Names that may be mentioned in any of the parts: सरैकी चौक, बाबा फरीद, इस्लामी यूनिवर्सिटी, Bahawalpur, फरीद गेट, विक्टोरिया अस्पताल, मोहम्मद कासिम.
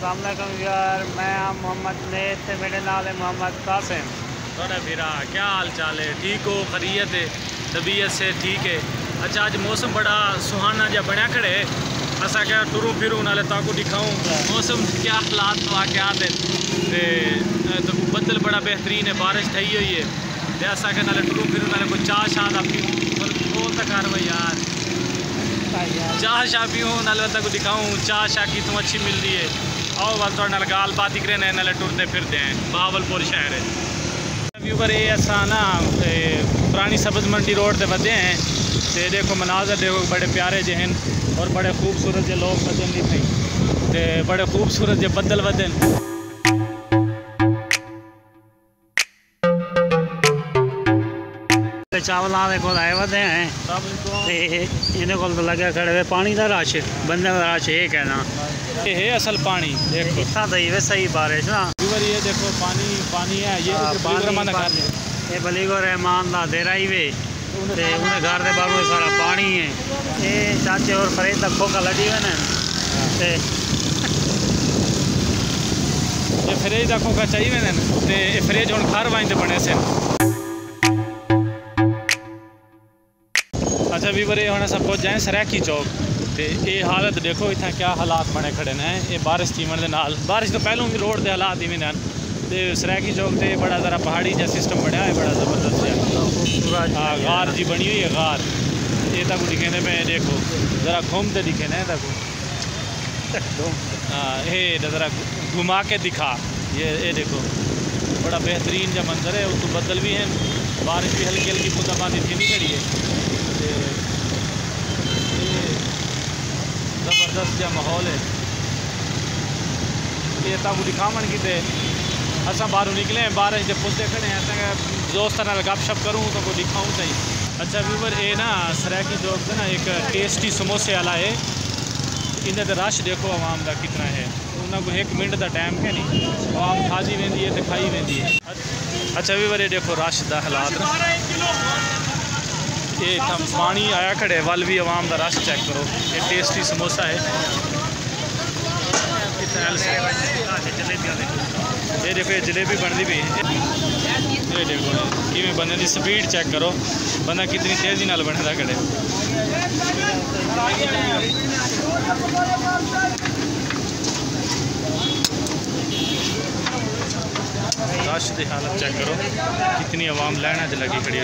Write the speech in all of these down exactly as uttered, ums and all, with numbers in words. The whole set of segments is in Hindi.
अस्सलाम यार, मैं आप मोहम्मद ने थे, मेरे नाल है मोहम्मद कासिम। थोड़ा भीरा क्या हाल चाल है? ठीक हो? खैरियत है? तबीयत से ठीक है? अच्छा, आज मौसम बड़ा सुहाना जहा बनया खड़े, असा क्या टुरू फिरू नाले ताकू दिखाऊँ मौसम क्या हालात वाकत है। तो बदल बड़ा बेहतरीन है, बारिश थी हुई है, तो असा क्या नाले टुरू फिरू नाले कोई चाह शाह आपकी बोल तक कार भाई यार, चाह शाह पीऊँ नाले तक दिखाऊँ चाह शाह की तुम अच्छी मिलती है। आओ बस थोड़ा नाल गाल बात ही करें, नाले टुरते फिरते हैं। बहावलपुर शहर है व्यूवर, ये असा ना पुरानी सब्ज़ मंडी रोड पर बदे हैं, तो देखो मनाजर देखो बड़े प्यारे जे हैं और बड़े खूबसूरत जे लोग बदन नहीं भाई, तो बड़े खूबसूरत जे बदल बदन। चावल को आए बदे हैं, इन्हें को लगे खड़े हुए पानी का रश, बंदे का रश ये कहना ये असल पानी देखो इतना दई वे सही बारिश ना। ये देखो पानी पानी है, ये बलीगो रहमान का देरा ही वे उन्हें घर के बारू सारा पानी है। ये चाचे और फरीद तक खोखा लड़ी हुए, ये फ्रिज का खोखा चाहिए, तो ये फ्रिज हम घर वाइन बने से। अच्छा भी बरे हम सब पहुंच जाए सरैकी चौक, तो ये हालत देखो इतना क्या हालात बने खड़े हैं। ये बारिश थीवन के नाल, बारिश तो पहलों भी रोड के हालात इवें हैं, तो सरैकी चौक से बड़ा ज़रा पहाड़ी जहा सिस्टम बनया है, बड़ा ज़बरदस्त है। हाँ गार जी बनी हुई है, गार ये तक दिखे मैं देखो ज़रा घूमते दिखे ना तक, हाँ ये ज़रा घुमा के दिखा, ये ये देखो बड़ा बेहतरीन जो मंजर है। उस बदल भी हैं, बारिश भी हल्की हल्की बूंदाबांदी थी खड़ी है, ज़बरदस्त जहा माहौल है। ये तक दिखावन कितने अस बारू निकले हैं, बारिश जब पुसते खड़े हैं, अस दोस्त गपशप करूँ तो कोई दिखाऊँ सही। अच्छा व्यूवर, ये ना सरैकी चौक से ना एक टेस्टी समोसे वाला है, इन्हें रश देखो आवाम का कितना है, उन्होंने एक मिनट का टाइम है नहीं, आवाम खाजी वेंदी है तो खाई वेंदी है। अच्छा व्यूवर, ये देखो रश का हालात, ये पानी आया खड़े वाल भी आवाम का रश चेक करो। ये टेस्टी समोसा है, ये देखो ये जलेबी बनती पी, ये देखो कि बंदे की स्पीड चेक करो, बंदा कितनी तेजी नाल बनता खड़े। रश की हालत चेक करो, कितनी आवाम लाइन च लगी खड़ी है,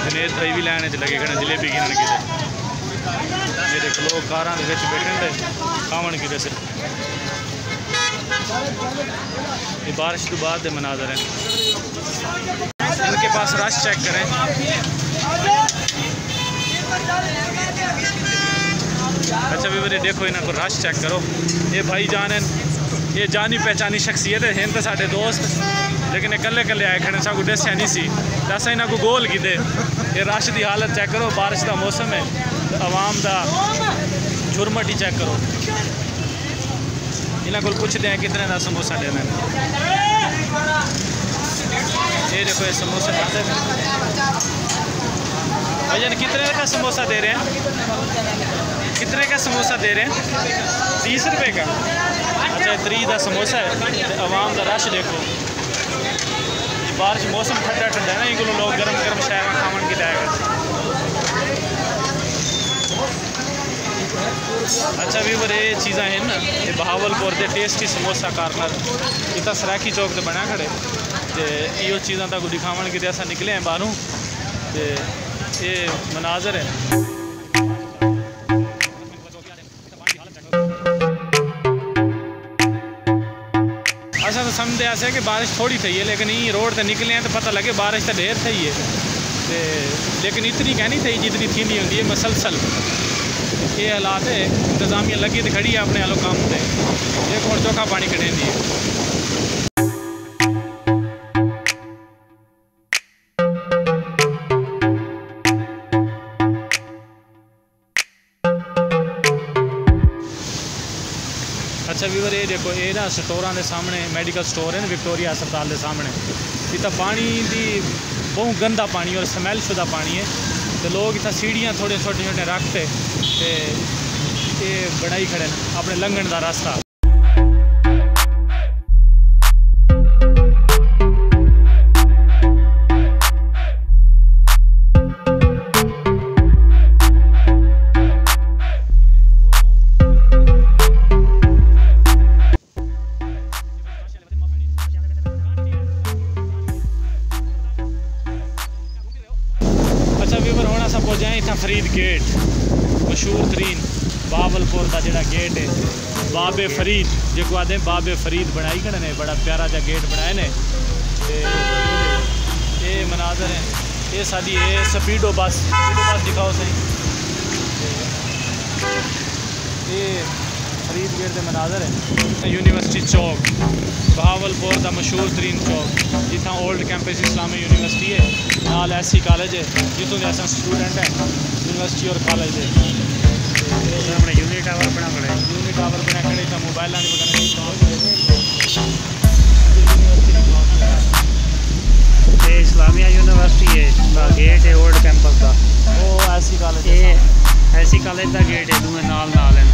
इतने तई भी लाइन च लगे खड़े जलेबी गिन कि देखो लोग कारा बैठे खावन कि सिर्फ। ये बारिश तो बाद के मनाजर हैं, इनके पास रश चेक करें। अच्छा व्यूअर, देखो इन्हों को रश चेक करो, ये भाई जान हैं, ये जानी पहचानी शख्सियत हैं, तो साढ़े दोस्त लेकिन कल्ले कल्ले आए खड़े, सबको दस्या नहीं सी, दस इन्हों को गोल किते। ये रश की हालत चेक करो, बारिश का मौसम है, आवाम का झुरमट ही चेक करो। इन्हों को पूछते हैं कितने का समोसा देना है, ये देखो ये समोसा देते हैं भैया, कितने का समोसा दे रहे हैं? कितने का समोसा दे रहे हैं? तीस रुपये का? अच्छा त्री का समोसा है, आवाम का रश देखो। बारिश मौसम ठंडा ठंडा है ना, इनको लोग गर्म गर्म शहर खावन की लायक। अच्छा व्यूवर, ये चीज़ा हैं ना, ये बहावलपुर के टेस्टी समोसा कार्नर, इतना सरैकी चौक से बना खड़े, तो यो चीज़ा तक दिखावन कि अस निकले हैं बाहरों, तो ये मनाजर है। ऐसा तो समझते ऐसे कि बारिश थोड़ी थी है, लेकिन ये रोड से निकले हैं तो पता लगे बारिश तो ढेर थी है, तो लेकिन इतनी कहनी थी जितनी थी होंगी है मसलसल। ये हालात है, इंतजामिया लगी तो खड़ी है अपने आलो काम से, एक और चौखा पानी कटे है। अच्छा व्यूवर, ये देखो ये ना स्टोर के सामने मेडिकल स्टोर है ना, विक्टोरिया अस्पताल के सामने, इतना पानी की बहुत गंदा पानी और स्मैल शुदा पानी है, तो लोग इतना सीढ़ियाँ थोड़े छोटे छोटे रखते ये बनाई खड़े अपने लंघन का रास्ता। फरीद गेट मशहूर तरीन बहावलपुर का जोड़ा गेट है बाबे फरीद जो आखते हैं बाबे फरीद बनाई खड़े ने बड़ा प्यारा जहा गेट बनाए ने ये मनाजर है। ये साड़ी ये स्पीडो बस स्पीडो बस दिखाओ सही ये फरीद गेट के मनाजर है। यूनिवर्सिटी चौक बहावलपुर का मशहूर तरीन चौक जितना ओल्ड कैंपस इस्लामी यूनिवर्सिटी है नाल एस सी कॉलेज है जितों के अस स्टूडेंट हैं यूनिवर्सिटी और कॉलेज है। सामने यूनिट टावर बना खड़े यूनिट टावर बना खड़े तो मोबाइल ये इस्लामिया यूनिवर्सिटी है गेट है ओल्ड कैंपस का वो एस सी कॉलेज है एस सी कॉलेज का गेट है दूए नाल नाल है।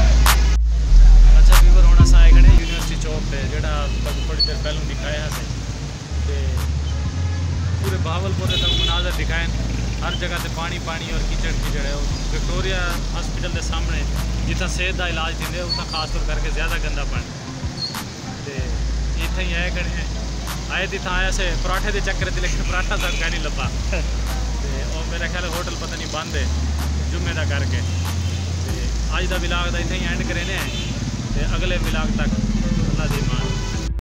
अच्छा व्यूअर होना साए खड़े यूनिवर्सिटी चौक पे जो थोड़ी देर पहलू दिखाया है ते पूरे बहावलपुर तक मुनाजर दिखाए हर जगह से पानी पानी और कीचड़ कीचड़ है। विक्टोरिया हॉस्पिटल के सामने जितना सेहत का इलाज देंगे उतना खासतौर करके ज़्यादा गंदा पानी इतना ही आए खड़े हैं आए तो इतना आया से पराठे के चक्कर से लेकिन पराठा साहब कह नहीं लगा और मेरा ख्याल होटल पता नहीं बंद है जुम्मे का करके अज का ब्लॉग इतना ही एंड करें अगले ब्लॉग तक अल्लाह दी मान।